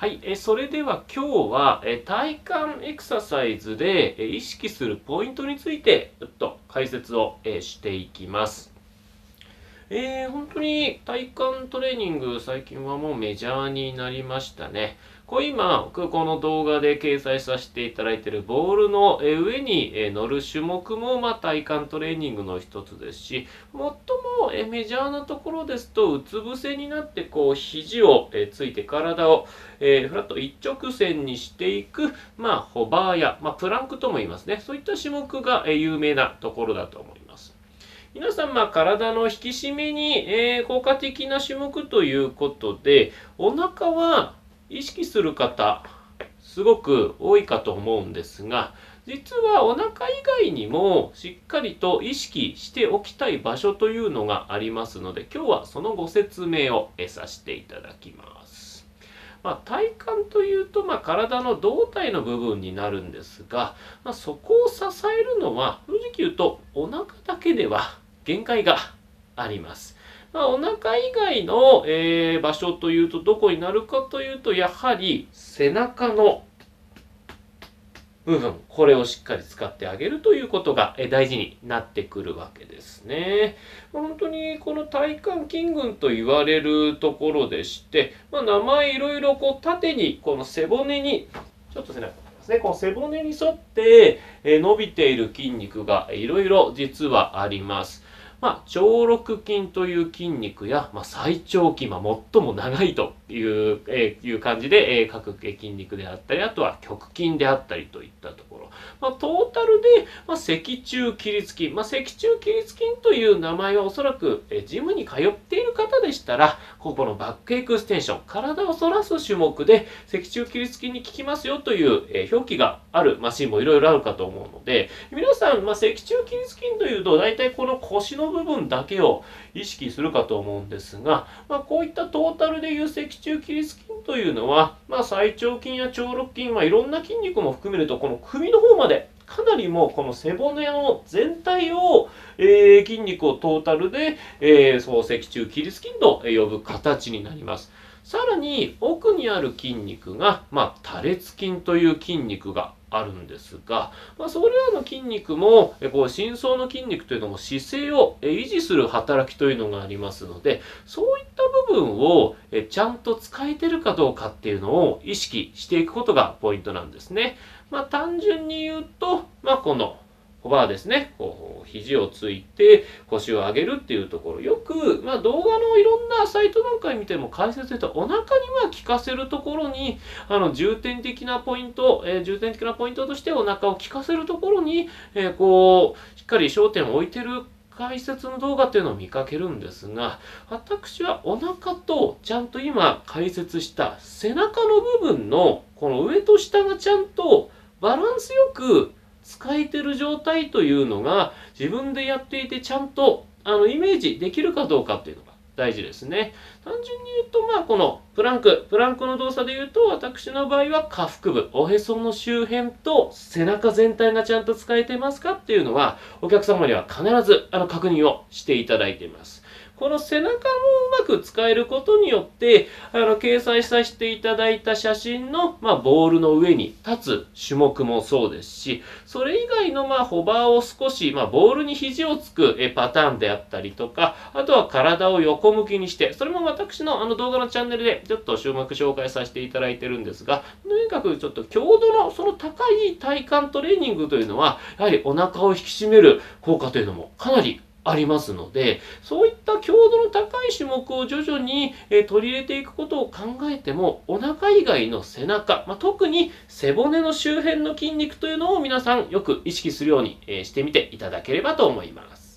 はい、それでは今日は体幹エクササイズで意識するポイントについてちょっと解説をしていきます。本当に体幹トレーニング最近はもうメジャーになりましたね。これ今空港の動画で掲載させていただいているボールの上に乗る種目も体幹トレーニングの一つですし、最もメジャーなところですとうつ伏せになってこう肘をついて体をフラット一直線にしていくホバーやプランクとも言いますね。そういった種目が有名なところだと思います。皆さん、体の引き締めに効果的な種目ということで、お腹は意識する方すごく多いかと思うんですが、実はお腹以外にもしっかりと意識しておきたい場所というのがありますので、今日はそのご説明をさせていただきます。体幹というと体の胴体の部分になるんですが、そこを支えるのは正直言うとお腹だけでは限界があります。お腹以外の場所というとどこになるかというと、やはり背中の部分、これをしっかり使ってあげるということが大事になってくるわけですね。本当にこの体幹筋群と言われるところでして、名前いろいろこう縦にこの背骨にちょっと背中ですね、この背骨に沿って伸びている筋肉がいろいろ実はあります。腸肋筋という筋肉や、最長筋、最も長いという、いう感じで、各筋肉であったり、あとは曲筋であったりといったところ。トータルで、脊柱起立筋。脊柱起立筋という名前はおそらく、ジムに通っている方でしたら、このバックエクステンション、体を反らす種目で、脊柱起立筋に効きますよという、表記があるマシンもいろいろあるかと思うので、皆さん、脊柱起立筋というと、大体この腰の部分だけを意識するかと思うんですが、こういったトータルでいう脊柱起立筋というのは、最長筋や腸肋筋、いろんな筋肉も含めるとこの首の方までかなりもうこの背骨の全体を、筋肉をトータルで、そう脊柱起立筋と呼ぶ形になります。さらに奥にある筋肉が、多裂筋という筋肉があるんですが、それらの筋肉も、深層の筋肉というのも姿勢を維持する働きというのがありますので、そういった部分をちゃんと使えてるかどうかっていうのを意識していくことがポイントなんですね。単純に言うと、このホバーですね。こう、肘をついて腰を上げるっていうところ。よく、動画のいろんなサイトなんか見ても解説すると、お腹に効かせるところに、重点的なポイントとしてお腹を効かせるところに、しっかり焦点を置いてる解説の動画っていうのを見かけるんですが、私はお腹と、ちゃんと今解説した背中の部分の、この上と下がちゃんとバランスよく、使えてる状態というのが自分でやっていてちゃんとイメージできるかどうかっていうのが大事ですね。単純に言うとこのプランクの動作で言うと、私の場合は下腹部、おへその周辺と背中全体がちゃんと使えてますかっていうのはお客様には必ず確認をしていただいています。この背中もうまく使えることによって、掲載させていただいた写真の、ボールの上に立つ種目もそうですし、それ以外の、ホバーを少し、ボールに肘をつくパターンであったりとか、あとは体を横向きにして、それも私の動画のチャンネルでちょっと種目紹介させていただいてるんですが、とにかくちょっと強度のその高い体幹トレーニングというのは、やはりお腹を引き締める効果というのもかなりありますので、そういった強度の高い種目を徐々に取り入れていくことを考えても、お腹以外の背中、特に背骨の周辺の筋肉というのを皆さんよく意識するようにしてみていただければと思います。